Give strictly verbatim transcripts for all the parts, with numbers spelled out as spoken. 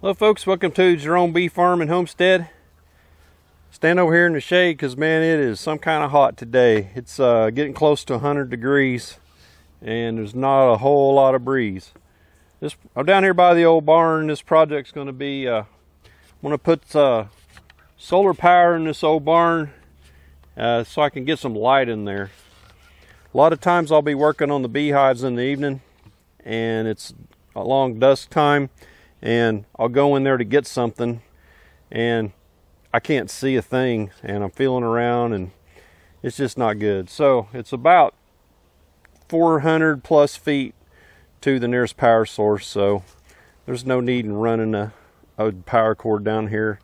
Hello folks, welcome to Jerome Bee Farm in Homestead. Stand over here in the shade because man, it is some kind of hot today. It's uh, getting close to one hundred degrees and there's not a whole lot of breeze. This, I'm down here by the old barn. This project's going to be, uh, I'm going to put uh, solar power in this old barn uh, so I can get some light in there. A lot of times I'll be working on the beehives in the evening and it's along dusk time. And I'll go in there to get something and I can't see a thing and I'm feeling around and it's just not good. So it's about four hundred plus feet to the nearest power source. So there's no need in running a, a power cord down here.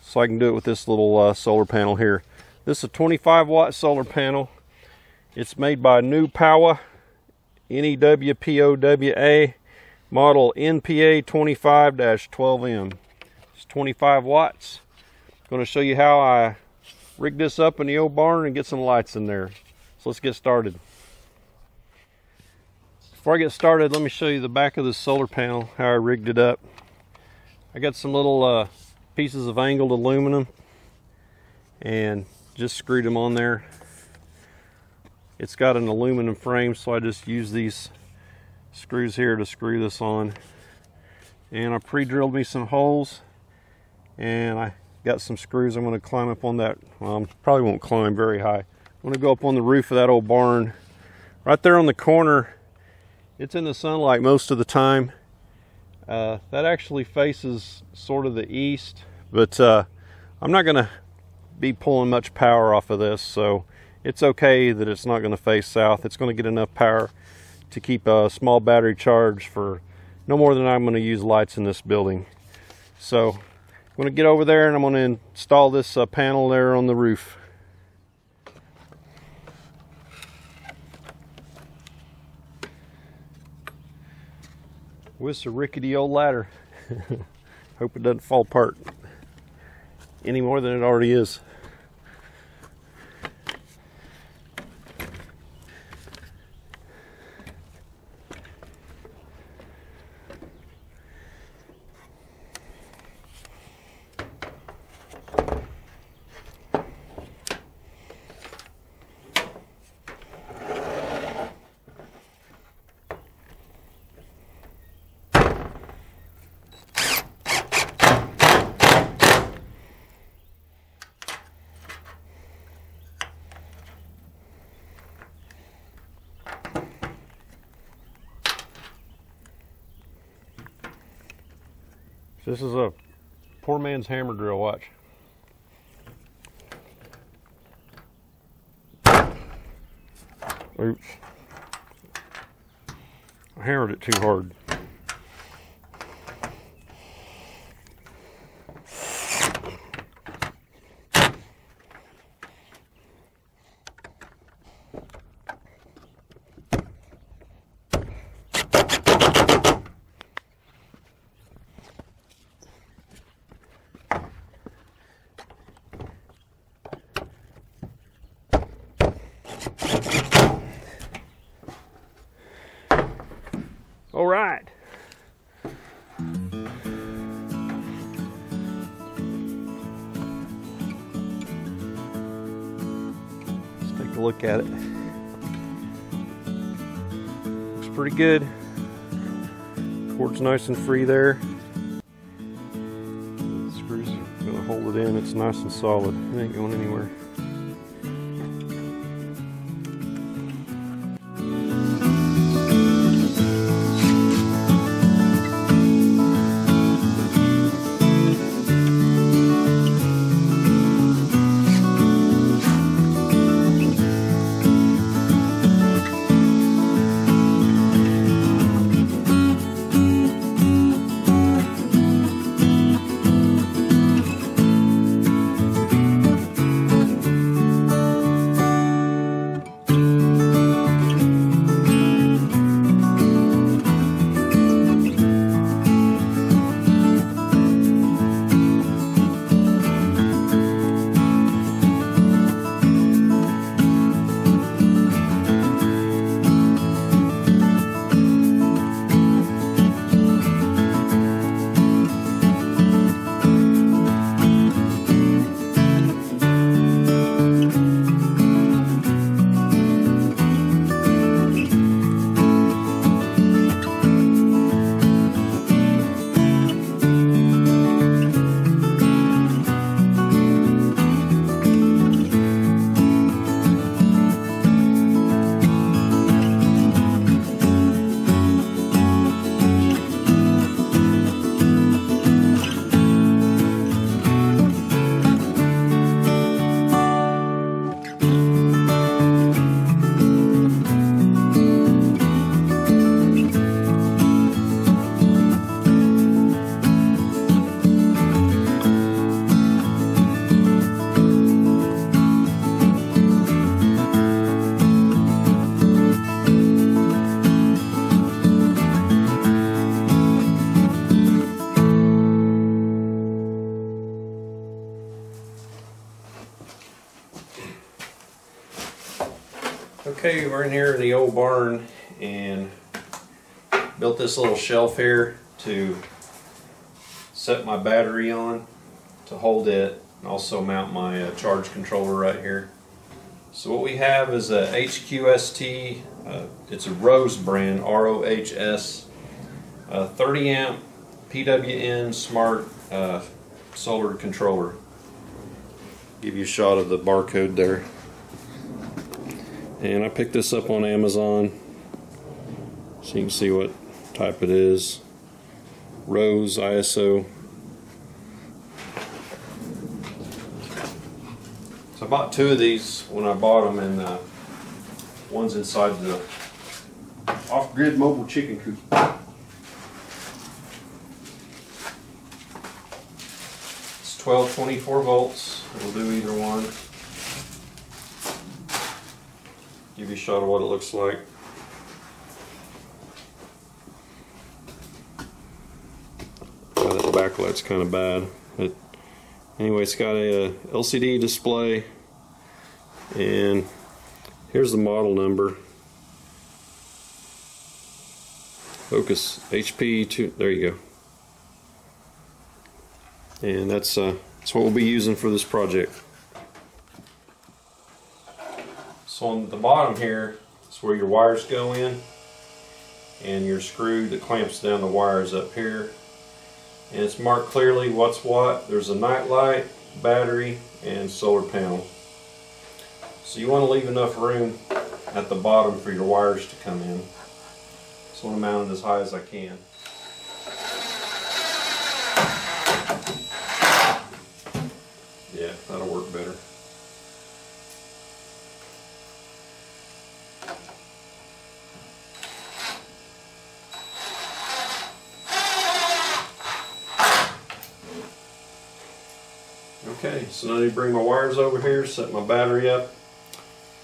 So I can do it with this little uh, solar panel here. This is a twenty-five watt solar panel. It's made by NEWPOWA, N E W P O W A. Model N P A twenty-five dash twelve M. It's twenty-five watts. I'm going to show you how I rig this up in the old barn and get some lights in there. So let's get started. Before I get started, let me show you the back of this solar panel, how I rigged it up. I got some little uh, pieces of angled aluminum and just screwed them on there. It's got an aluminum frame, so I just use these screws here to screw this on, and I pre-drilled me some holes and I got some screws. I'm going to climb up on that. Well, I probably won't climb very high. I'm going to go up on the roof of that old barn right there on the corner. It's in the sunlight most of the time. Uh, that actually faces sort of the east, but uh, I'm not going to be pulling much power off of this, so it's okay that it's not going to face south. It's going to get enough power to keep a small battery charge for no more than I'm going to use lights in this building. So I'm going to get over there and I'm going to install this uh, panel there on the roof. With a rickety old ladder. Hope it doesn't fall apart any more than it already is. This is a poor man's hammer drill, watch. Oops. I hammered it too hard. All right. Let's take a look at it. Looks pretty good. Cord's nice and free there. The screws are going to hold it in. It's nice and solid. It ain't going anywhere. Okay, we're in here in the old barn and built this little shelf here to set my battery on, to hold it, and also mount my uh, charge controller right here. So what we have is a H Q S T, uh, it's a ROHS brand, R O H S, uh, thirty amp P W M smart uh, solar controller. Give you a shot of the barcode there. And I picked this up on Amazon, so you can see what type it is. ROHS I S O. So I bought two of these when I bought them, and uh, one's inside the off-grid mobile chicken coop. It's twelve twenty-four volts. We'll do either one. Give you a shot of what it looks like. Oh, that backlight's kind of bad, but anyway, it's got a, a L C D display, and here's the model number. Focus H P two. There you go. And that's uh, that's what we'll be using for this project. So on the bottom here is where your wires go in, and your screw that clamps down the wires up here. And it's marked clearly what's what. There's a night light, battery, and solar panel. So you want to leave enough room at the bottom for your wires to come in. So I'm going to mount it as high as I can. Yeah, that'll work better. Okay, so now I need to bring my wires over here, set my battery up,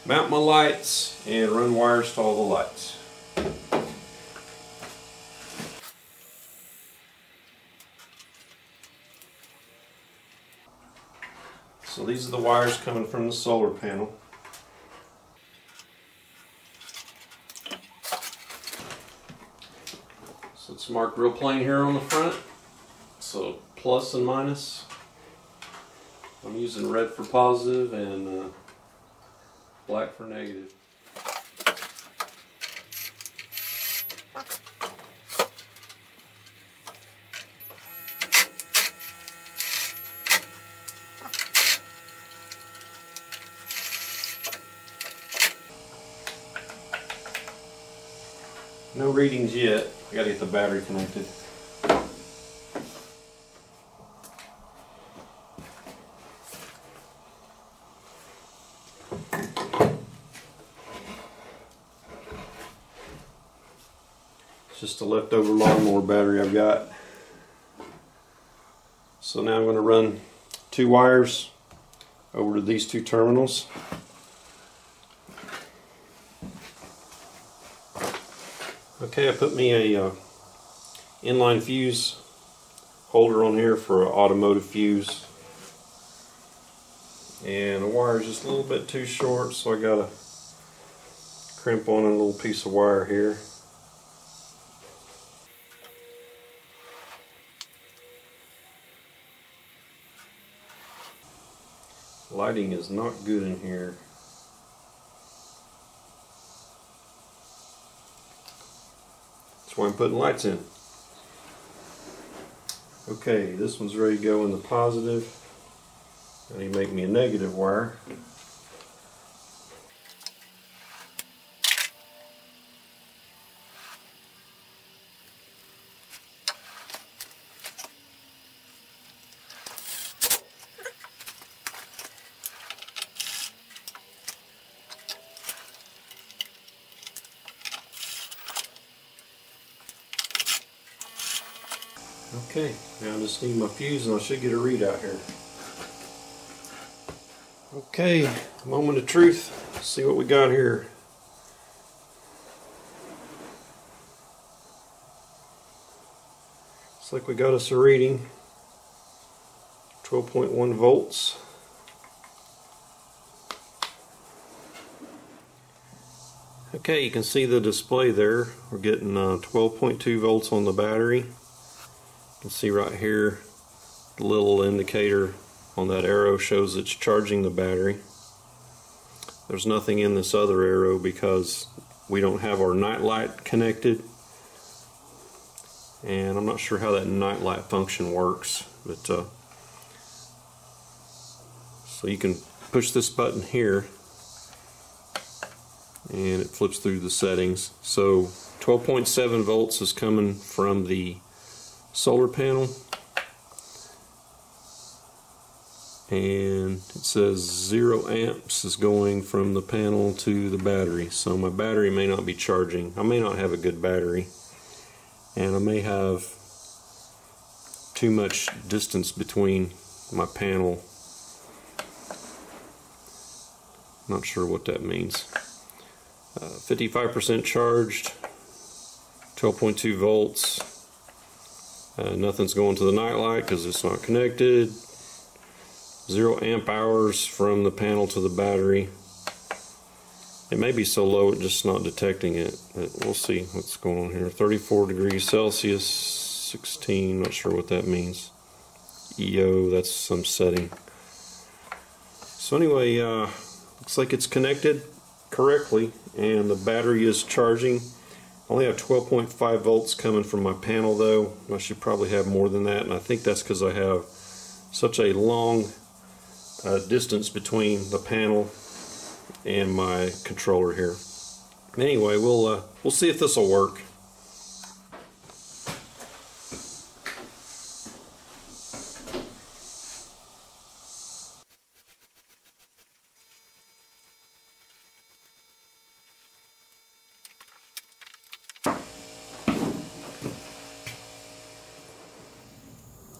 mount my lights, and run wires to all the lights. So these are the wires coming from the solar panel. So it's marked real plain here on the front, so plus and minus. I'm using red for positive and uh, black for negative. No readings yet. I gotta get the battery connected. Just a leftover lawnmower battery I've got. So now I'm going to run two wires over to these two terminals. Okay, I put me a uh, inline fuse holder on here for an automotive fuse, and the wire is just a little bit too short, so I got to crimp on a little piece of wire here. Lighting is not good in here. That's why I'm putting lights in. Okay, this one's ready to go in the positive. I need to make me a negative wire. Okay, now I just need my fuse and I should get a read out here. Okay, moment of truth. Let's see what we got here. Looks like we got us a reading. twelve point one volts. Okay, you can see the display there. We're getting twelve point two uh, volts on the battery. You can see right here the little indicator on that arrow shows it's charging the battery. There's nothing in this other arrow because we don't have our night light connected, and I'm not sure how that night light function works, but uh, so you can push this button here and it flips through the settings. So twelve point seven volts is coming from the solar panel, and it says zero amps is going from the panel to the battery. So my battery may not be charging. I may not have a good battery, and I may have too much distance between my panel. Not sure what that means. fifty-five percent uh, charged, twelve point two volts. Uh, nothing's going to the nightlight because it's not connected. Zero amp hours from the panel to the battery. It may be so low it's just not detecting it, but we'll see what's going on here. thirty-four degrees Celsius, sixteen, not sure what that means. E O, that's some setting. So anyway, uh, looks like it's connected correctly and the battery is charging. I only have twelve point five volts coming from my panel though. I should probably have more than that, and I think that's because I have such a long Uh, distance between the panel and my controller here. Anyway, we'll uh, we'll see if this will work.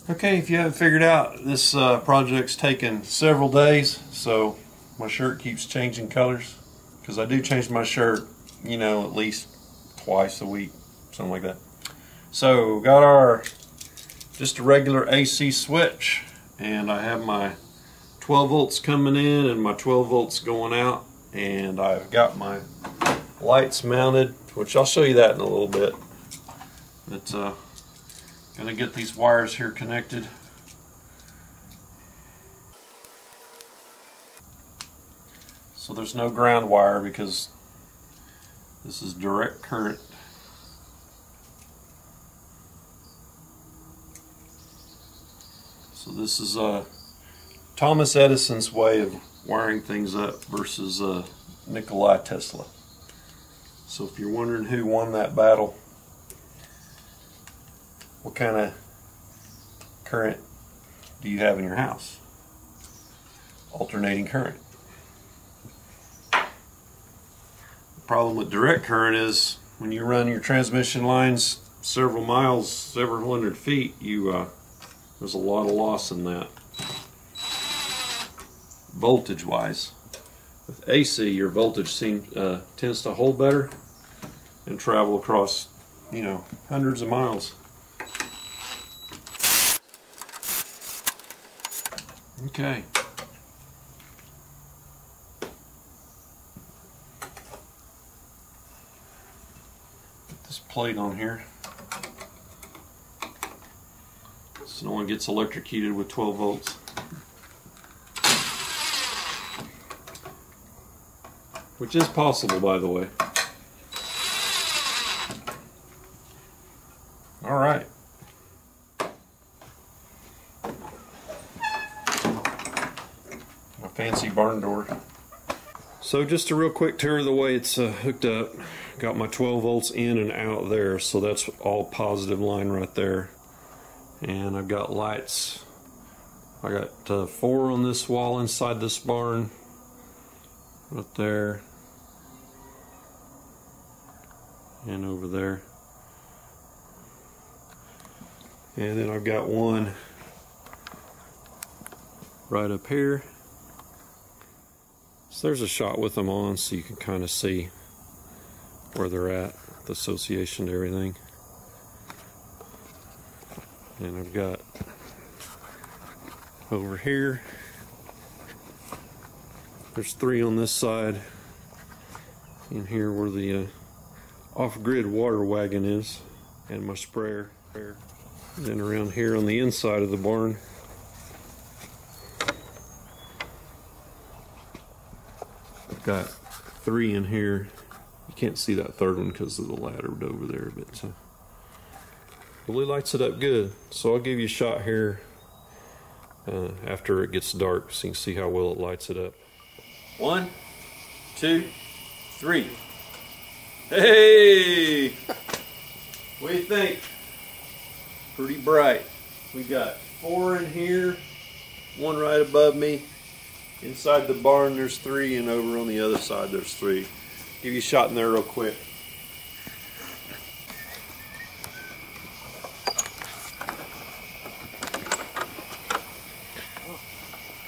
Okay, if you haven't figured out, this uh, project's taken several days, so my shirt keeps changing colors, because I do change my shirt, you know, at least twice a week, something like that. So, got our, just a regular A C switch, and I have my twelve volts coming in and my twelve volts going out, and I've got my lights mounted, which I'll show you that in a little bit. But, uh, gonna get these wires here connected. So there's no ground wire because this is direct current. So this is uh, Thomas Edison's way of wiring things up versus uh, Nikola Tesla. So if you're wondering who won that battle, what kind of current do you have in your house? Alternating current. The problem with direct current is when you run your transmission lines several miles, several hundred feet, you uh, there's a lot of loss in that, voltage-wise. With A C, your voltage seems uh, tends to hold better and travel across, you know, hundreds of miles. Okay. Put this plate on here so no one gets electrocuted with twelve volts. Which is possible, by the way. All right. Fancy barn door. So just a real quick tour of the way it's uh, hooked up. Got my twelve volts in and out there, so that's all positive line right there. And I've got lights. I got uh, four on this wall inside this barn. Right there. And over there. And then I've got one right up here. So there's a shot with them on so you can kind of see where they're at, the association to everything. And I've got over here, there's three on this side, in here where the uh, off-grid water wagon is, and my sprayer. Then around here on the inside of the barn, I've got three in here. You can't see that third one because of the ladder over there, but uh, really lights it up good. So I'll give you a shot here uh, after it gets dark so you can see how well it lights it up. One, two, three. Hey! What do you think? Pretty bright. We got four in here, one right above me. Inside the barn there's three, and over on the other side there's three. Give you a shot in there real quick.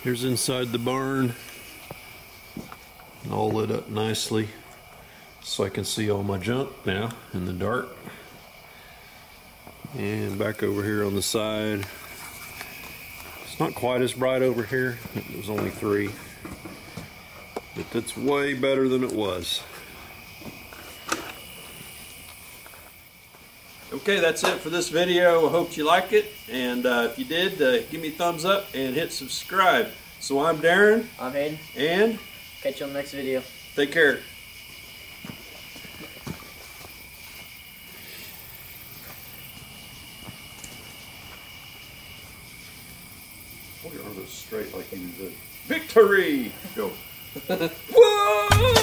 Here's inside the barn. All lit up nicely, so I can see all my junk now in the dark. And back over here on the side, it's not quite as bright over here. It was only three, but that's way better than it was. Okay, that's it for this video. I hope you like it, and uh, if you did, uh, give me a thumbs up and hit subscribe. So I'm Darren. I'm Hayden. And catch you on the next video. Take care. Straight like you did. Victory! Go. Whoa!